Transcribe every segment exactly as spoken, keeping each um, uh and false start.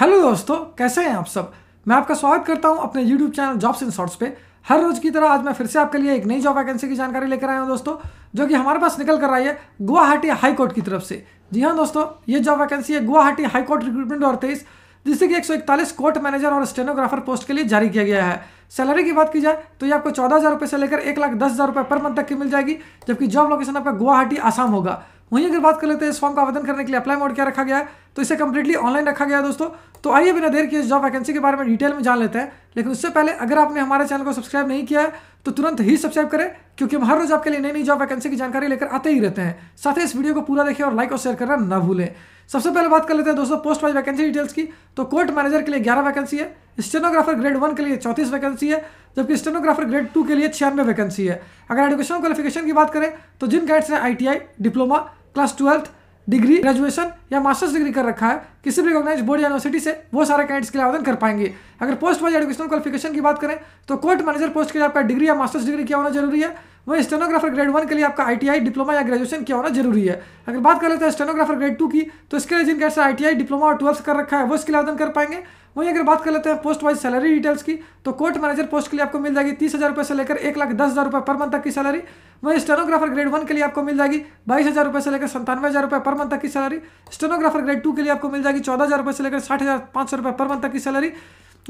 Hello दोस्तों, कैसे हैं आप सब। मैं आपका स्वागत करता हूं अपने YouTube channel jobs in shorts पे। हर रोज की तरह आज मैं फिर से आपके लिए एक नई जॉब वैकेंसी की जानकारी लेकर आया हूं दोस्तों, जो कि हमारे पास निकल कर आई है गुवाहाटी हाई कोर्ट की तरफ से। जी हाँ दोस्तों, ये जॉब वैकेंसी है गुवाहाटी हाई कोर्ट रिक्रूटमेंट और तेईस, जिससे कि एक सौ इकतालीस कोर्ट मैनेजर और स्टेनोग्राफर पोस्ट के लिए जारी किया गया है। सैलरी की बात की जाए तो ये आपको चौदह हज़ार रुपये से लेकर एक लाख दस हज़ार रुपये पर मंथ तक की मिल जाएगी, जबकि जॉब लोकेशन आपका गुवाहाटी आसाम होगा। वहीं अगर बात कर लेते हैं इस फॉर्म का आवेदन करने के लिए अप्लाई मोड क्या रखा गया है, तो इसे कंप्लीटली ऑनलाइन रखा गया है दोस्तों। तो आइए बिना देर किए इस जॉब वैकेंसी के बारे में डिटेल में जान लेते हैं। लेकिन उससे पहले अगर आपने हमारे चैनल को सब्सक्राइब नहीं किया है तो तुरंत ही सब्सक्राइब करें, क्योंकि हम हर रोज आपके लिए नई नई जॉब वैकेंसी की जानकारी लेकर आते ही रहते हैं। साथ ही इस वीडियो को पूरा देखिए और लाइक और शेयर करना ना भूलें। सबसे पहले बात कर लेते हैं दोस्तों पोस्ट वाइज वैकेंसी डिटेल्स की। तो कोर्ट मैनेजर के लिए ग्यारह वैकेंसी है, स्टेनोग्राफर ग्रेड वन के लिए चौंतीस वैकेंसी है, जबकि स्टेनोग्राफर ग्रेड टू के लिए छियानवे वैकेंसी है। अगर एजुकेशनल क्वालिफिकेशन की बात करें तो जिन कैंडिडेट्स ने I T I, diploma, class twelfth, degree, graduation या मास्टर्स डिग्री कर रखा है किसी भी रिकॉग्नाइज बोर्ड या यूनिवर्सिटी से, वो सारे कैंडिडेट्स के लिए आवेदन कर पाएंगे। अगर पोस्ट वाइज एजुकेशनल क्वालिफिकेशन की बात करें तो कोर्ट मैनेजर पोस्ट के लिए आपका डिग्री या मास्टर्स डिग्री क्या होना जरूरी है। वहीं स्टेनोग्राफर ग्रेड वन के लिए आपका आईटीआई, डिप्लोमा या ग्रेजुएशन क्या होना जरूरी है। अगर बात कर लेते हैं स्टेनोग्राफर ग्रेड टू की, तो इसके लिए जिन कैसे आईटीआई, डिप्लोमा और ट्वेल्थ कर रखा है वो इसके लिए आवेदन कर पाएंगे। वहीं अगर बात कर लेते हैं पोस्ट वाइज सैलरी डिटेल्स की, तो कोर्ट मैनेजर पोस्ट के लिए आपको मिल जाएगी तीस हज़ार रुपये से लेकर एक लाख दस हज़ार रुपये पर मंथ तक की सैलरी। वहीं स्टेनोग्राफर ग्रेड वन के लिए आपको मिल जाएगी बाईस हज़ार रुपये से लेकर सत्तानवे हज़ार रुपये पर मंथ तक की सैलरी। स्टेनोग्राफर ग्रेड टू के लिए आपको मिल जाएगी चौदह हज़ार रुपये से लेकर साठ हज़ार पाँच सौ रुपये पर मंथ तक की सैलरी।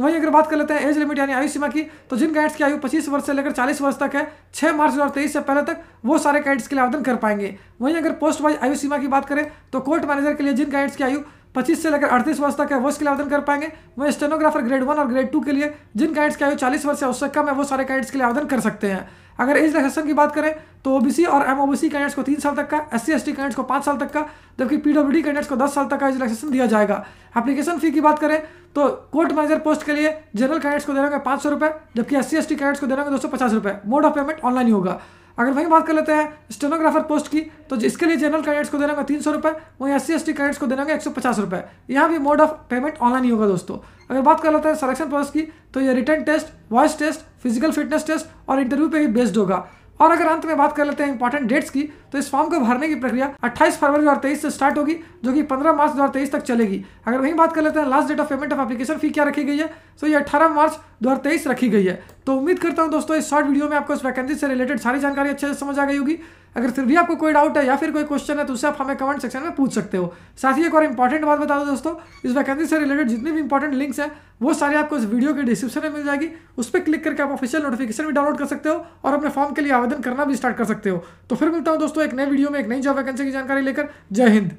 वहीं अगर बात कर लेते हैं एज लिमिट यानी आयु सीमा की, तो जिन कैंडिडेट्स की आयु पच्चीस वर्ष से लेकर चालीस वर्ष तक है छह मार्च दो हज़ार तेईस से पहले तक, वो सारे कैंडिडेट्स के लिए आवेदन कर पाएंगे। वहीं अगर पोस्ट वाइज आयु सीमा की बात करें तो कोर्ट मैनेजर के लिए जिन कैंडिडेट्स की आयु पच्चीस से लेकर अड़तीस वर्ष तक है वो इसके लिए आवेदन कर पाएंगे। वहीं स्टेनोग्राफर ग्रेड वन और ग्रेड टू के लिए जिन कैंडिडेट्स की आयु चालीस वर्ष से उससे कम है वो सारे कैंडिडेट्स के लिए आवेदन कर सकते हैं। अगर एज रिलेक्सेशन की बात करें तो ओबीसी और एमओबीसी कैंडिडेट्स को तीन साल तक का, एससी एसटी कैंडिडेट्स को पाँच साल तक का, जबकि पीडब्ल्यूडी कैंडिडेट्स को दस साल तक का एज रिलेक्सेशन दिया जाएगा। एप्लीकेशन फी की बात करें तो कोर्ट मैनेजर पोस्ट के लिए जनरल कैंडिडेट्स को देना है पाँच सौ रुपये, जबकि एससी एसटी कैंडिडेट्स को देना है दो सौ पचास रुपये। मोड ऑफ पेमेंट ऑनलाइन ही होगा। अगर वहीं बात कर लेते हैं स्टेनोग्राफर पोस्ट की, तो इसके लिए जनरल कैंडिडेट्स को देना है तीन सौ रुपये, वहीं एससी एसटी कैंडिडेट्स को देना है एक सौ पचास रुपये। यहाँ भी मोड ऑफ पेमेंट ऑनलाइन ही होगा दोस्तों। अगर बात कर लेते हैं सिलेक्शन प्रोसेस की, तो ये written test, voice test, physical fitness test और इंटरव्यू पे ही बेस्ड होगा। और अगर अंत में बात कर लेते हैं इंपॉर्टेंट डेट्स की, तो इस फॉर्म को भरने की प्रक्रिया अट्ठाईस फरवरी दो हज़ार तेईस से स्टार्ट होगी, जो कि पंद्रह मार्च दो हज़ार तेईस तक चलेगी। अगर वहीं बात कर लेते हैं last date of payment of application fee क्या रखी गई है, तो ये अठारह मार्च दो हज़ार तेईस रखी गई है। तो उम्मीद करता हूं दोस्तों इस शॉर्ट वीडियो में आपको इस वैकेंसी से रिलेटेड सारी जानकारी अच्छे से समझ आ गई होगी। अगर फिर भी आपको कोई डाउट है या फिर कोई क्वेश्चन है तो उसे आप हमें कमेंट सेक्शन में पूछ सकते हो। साथ ही एक और इंपॉर्टेंट बात बता दो दोस्तों, इस वैकेंसी से रिलेटेड जितने भी इंपॉर्टेंट लिंक्स हैं वो सारे आपको इस वीडियो के डिस्क्रिप्शन में मिल जाएगी। उस पर क्लिक करके आप ऑफिशियल नोटिफिकेशन भी डाउनलोड कर सकते हो और अपने फॉर्म के लिए आवेदन करना भी स्टार्ट कर सकते हो। तो फिर मिलता हूँ दोस्तों एक नए वीडियो में एक नई जॉब वैकेंसी की जानकारी लेकर। जय हिंद।